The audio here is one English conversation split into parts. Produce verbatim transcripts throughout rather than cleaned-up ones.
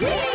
What?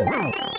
Wow.